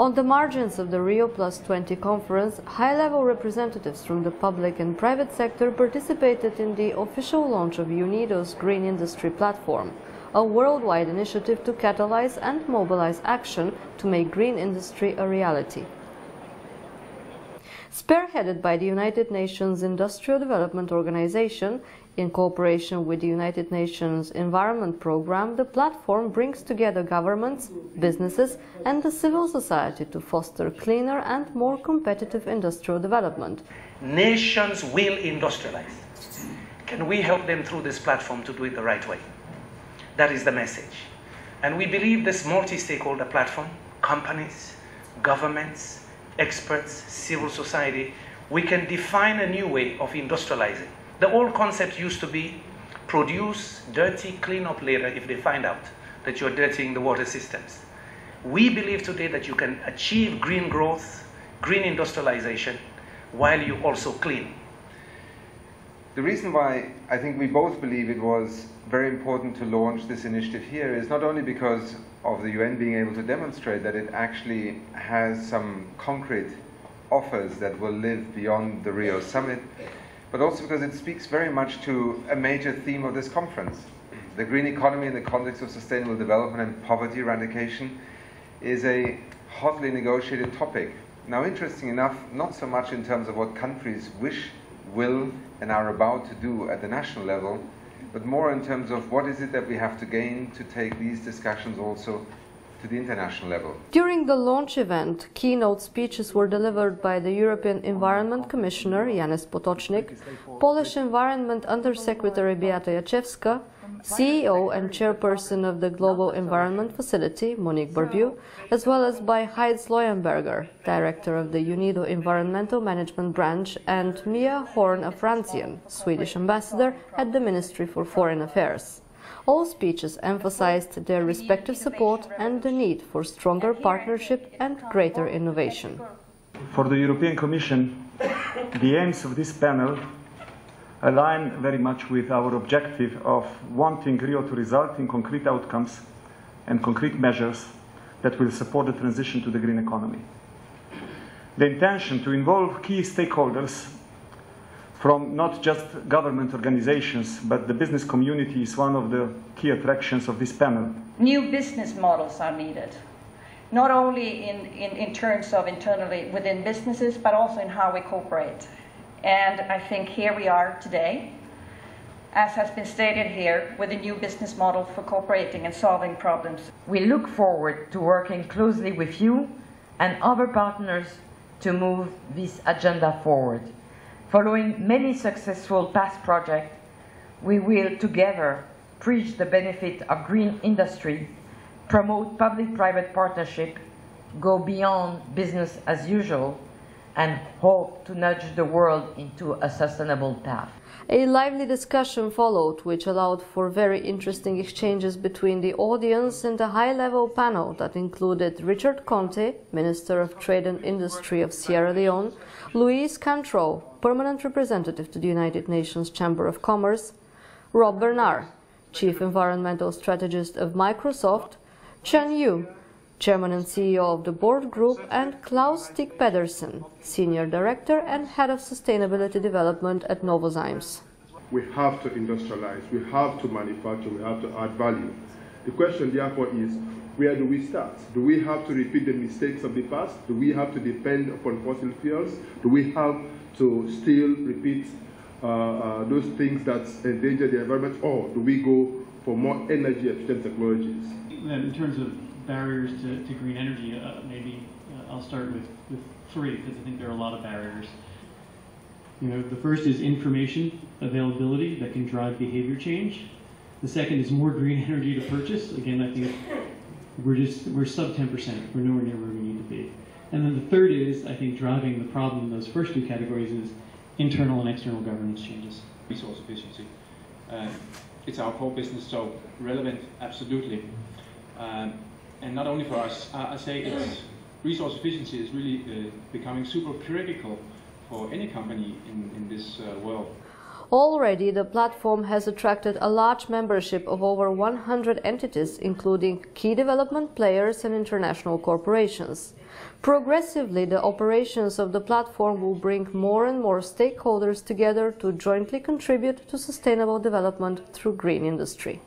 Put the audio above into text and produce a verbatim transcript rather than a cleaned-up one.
On the margins of the Rio plus twenty conference, high-level representatives from the public and private sector participated in the official launch of UNEDO's Green Industry Platform, a worldwide initiative to catalyze and mobilize action to make green industry a reality. Spearheaded by the United Nations Industrial Development Organization, in cooperation with the United Nations Environment Programme, the platform brings together governments, businesses and the civil society to foster cleaner and more competitive industrial development. Nations will industrialize. Can we help them through this platform to do it the right way? That is the message. And we believe this multi-stakeholder platform, companies, governments, experts, civil society, we can define a new way of industrializing. The old concept used to be produce, dirty, clean up later if they find out that you're dirtying the water systems. We believe today that you can achieve green growth, green industrialization, while you also clean. The reason why I think we both believe it was very important to launch this initiative here is not only because of the U N being able to demonstrate that it actually has some concrete offers that will live beyond the Rio summit, but also because it speaks very much to a major theme of this conference. The green economy in the context of sustainable development and poverty eradication is a hotly negotiated topic. Now, interesting enough, not so much in terms of what countries wish, will, and are about to do at the national level, but more in terms of what is it that we have to gain to take these discussions also to the international level. During the launch event, keynote speeches were delivered by the European Environment Commissioner Janusz Potocnik, Polish Environment Undersecretary Beata Jacewska, C E O and Chairperson of the Global Environment Facility Monique Barbu, as well as by Heinz Leuenberger, Director of the UNEDO Environmental Management Branch, and Mia Horn af Franzén, Swedish Ambassador at the Ministry for Foreign Affairs. All speeches emphasized their respective support and the need for stronger partnership and greater innovation. For the European Commission, the aims of this panel align very much with our objective of wanting Rio to result in concrete outcomes and concrete measures that will support the transition to the green economy. The intention to involve key stakeholders from not just government organizations, but the business community is one of the key attractions of this panel. New business models are needed, not only in, in, in terms of internally within businesses, but also in how we cooperate. And I think here we are today, as has been stated here, with a new business model for cooperating and solving problems. We look forward to working closely with you and other partners to move this agenda forward. Following many successful past projects, we will together preach the benefit of green industry, promote public-private partnership, go beyond business as usual, and hope to nudge the world into a sustainable path. A lively discussion followed, which allowed for very interesting exchanges between the audience and a high-level panel that included Richard Conte, Minister of Trade and Industry of Sierra Leone, Louise Cantrell, Permanent Representative to the United Nations Chamber of Commerce, Rob Bernard, Chief Environmental Strategist of Microsoft, Chen Yu, Chairman and C E O of the Board Group, and Klaus Stig Pedersen, Senior Director and Head of Sustainability Development at Novozymes. We have to industrialize, we have to manufacture, we have to add value. The question therefore is, where do we start? Do we have to repeat the mistakes of the past? Do we have to depend upon fossil fuels? Do we have to still repeat uh, uh, those things that endanger the environment? Or do we go for more energy-efficient technologies? In terms of barriers to, to green energy, uh, maybe uh, I'll start with, with three, because I think there are a lot of barriers. You know, the first is information availability that can drive behavior change. The second is more green energy to purchase. Again, I think we're just, we're sub ten percent. We're nowhere near where we need to be. And then the third is, I think, driving the problem in those first two categories is internal and external governance changes. Resource efficiency. Uh, it's our core business, so relevant, absolutely. Um, And not only for us, uh, I say it's resource efficiency is really uh, becoming super critical for any company in, in this uh, world. Already, the platform has attracted a large membership of over one hundred entities, including key development players and international corporations. Progressively, the operations of the platform will bring more and more stakeholders together to jointly contribute to sustainable development through green industry.